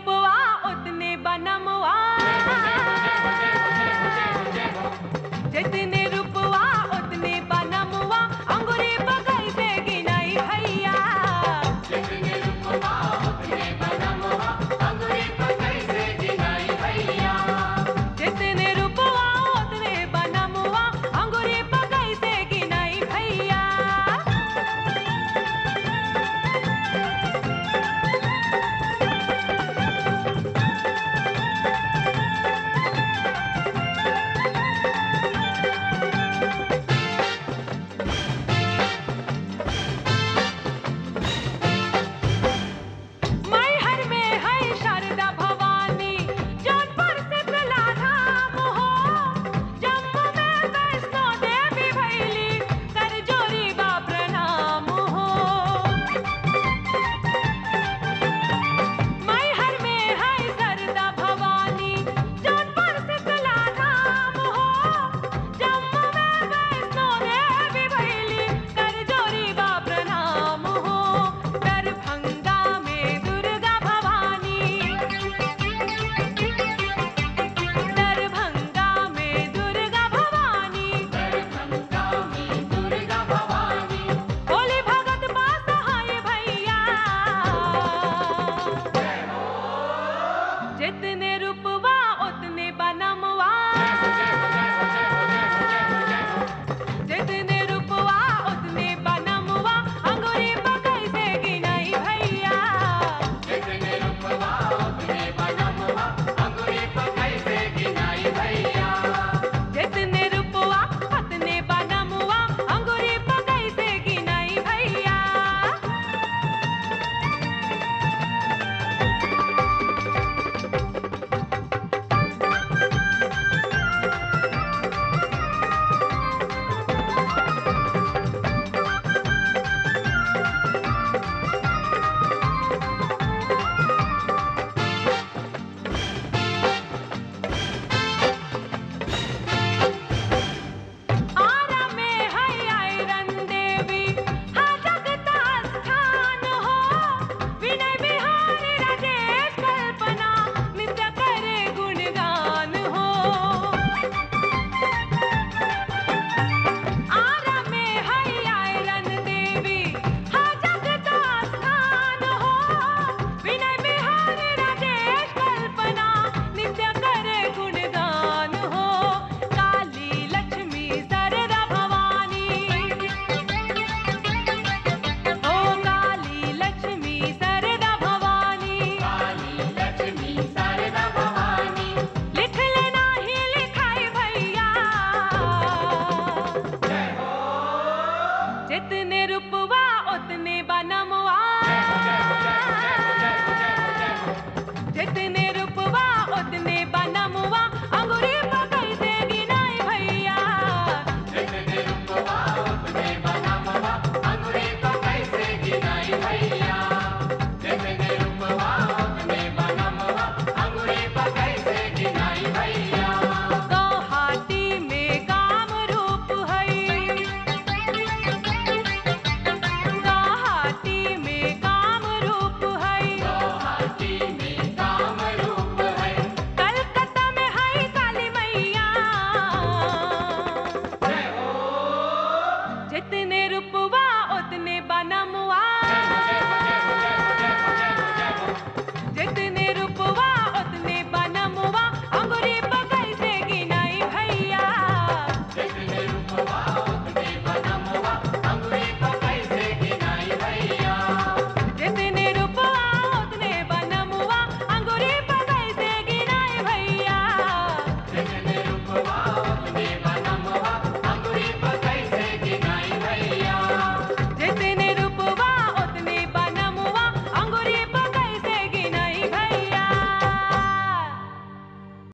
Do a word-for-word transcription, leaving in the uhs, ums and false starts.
रूपवा उतने बनमवा, जितने रूपवा उतने बनमवा, अंगूरी बगल से गिनाई भैया, जितने रूपवा उतने बनमवा, अंगूरी बगल से गिनाई भैया, जितने रूपवा उतने बनमवा, अंगूरी बगल से गिनाई भैया। जितने रूपवा उतने बनमवा, जितने रूपवा उतने बनमवा, अंगूरी बगल से गिनाई भैया, जितने रूपवा उतने बनमवा, अंगूरी बगल से गिनाई भैया, जितने रूपवा उतने बनमवा, अंगूरी बगल से गिनाई भैया।